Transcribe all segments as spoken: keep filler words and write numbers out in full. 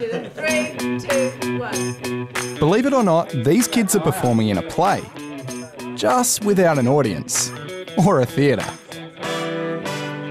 Three, two, one. Believe it or not, these kids are performing in a play, just without an audience or a theatre.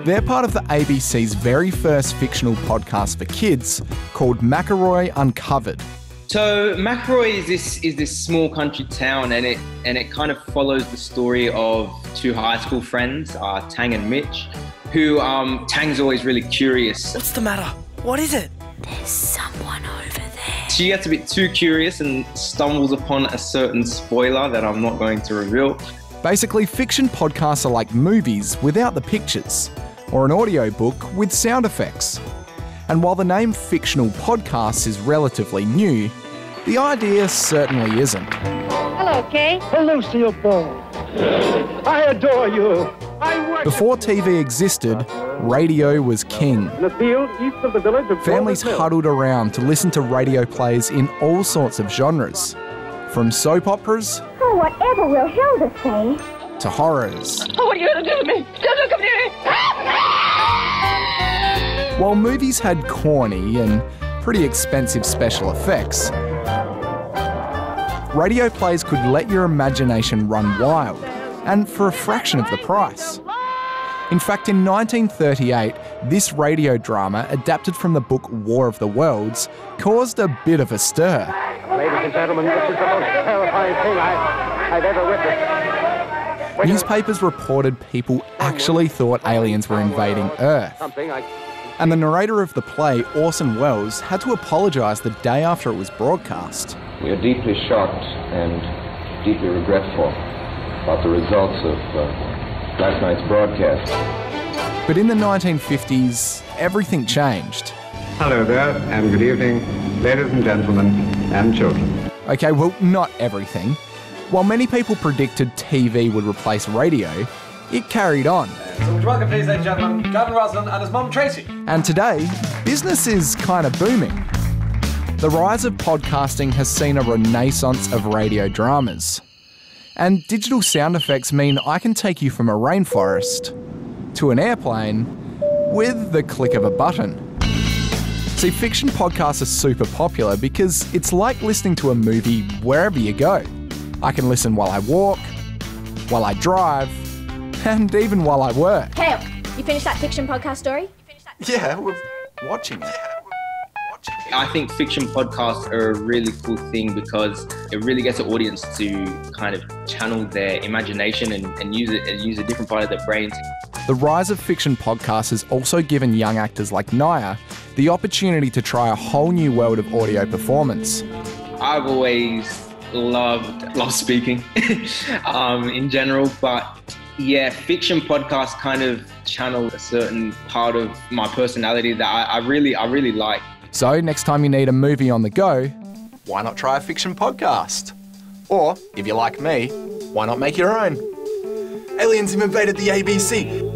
They're part of the A B C's very first fictional podcast for kids called Mackaroy Uncovered. So Mackaroy is this is this small country town, and it and it kind of follows the story of two high school friends, uh, Tang and Mitch, who um, Tang's always really curious. What's the matter? What is it? There's someone over there. She gets a bit too curious and stumbles upon a certain spoiler that I'm not going to reveal. Basically, fiction podcasts are like movies without the pictures, or an audiobook with sound effects. And while the name fictional podcasts is relatively new, the idea certainly isn't. Hello, Kay. Hello, Siobhan. I adore you. Before T V existed, radio was king. In the field east of the village of families huddled around to listen to radio plays in all sorts of genres, from soap operas. Oh, whatever will Hilda say? To horrors. Oh, what are you going to do to me? Don't look at me! While movies had corny and pretty expensive special effects, radio plays could let your imagination run wild, and for a fraction of the price. In fact, in nineteen thirty-eight, this radio drama, adapted from the book War of the Worlds, caused a bit of a stir. Ladies and gentlemen, this is the most terrifying thing I, I've ever witnessed. When newspapers reported people actually thought aliens were invading Earth. And the narrator of the play, Orson Welles, had to apologise the day after it was broadcast. We are deeply shocked and deeply regretful about the results of uh, last night's broadcast. But in the nineteen fifties, everything changed. Hello there, and good evening, ladies and gentlemen, and children. Okay, well, not everything. While many people predicted T V would replace radio, it carried on. So would you welcome, please, ladies and gentlemen, Gavin Roslin and his mum, Tracy. And today, business is kind of booming. The rise of podcasting has seen a renaissance of radio dramas. And digital sound effects mean I can take you from a rainforest to an airplane with the click of a button. See, fiction podcasts are super popular because it's like listening to a movie wherever you go. I can listen while I walk, while I drive, and even while I work. Hey, you finished that fiction podcast story? You finished that fiction yeah, podcast we're story? watching it. I think fiction podcasts are a really cool thing because it really gets an audience to kind of channel their imagination and, and use it and use a different part of their brains. The rise of fiction podcasts has also given young actors like Naya the opportunity to try a whole new world of audio performance. I've always loved, loved speaking um, in general, but yeah, fiction podcasts kind of channel a certain part of my personality that I, I really, I really like. So next time you need a movie on the go, why not try a fiction podcast? Or, if you're like me, why not make your own? Aliens have invaded the A B C.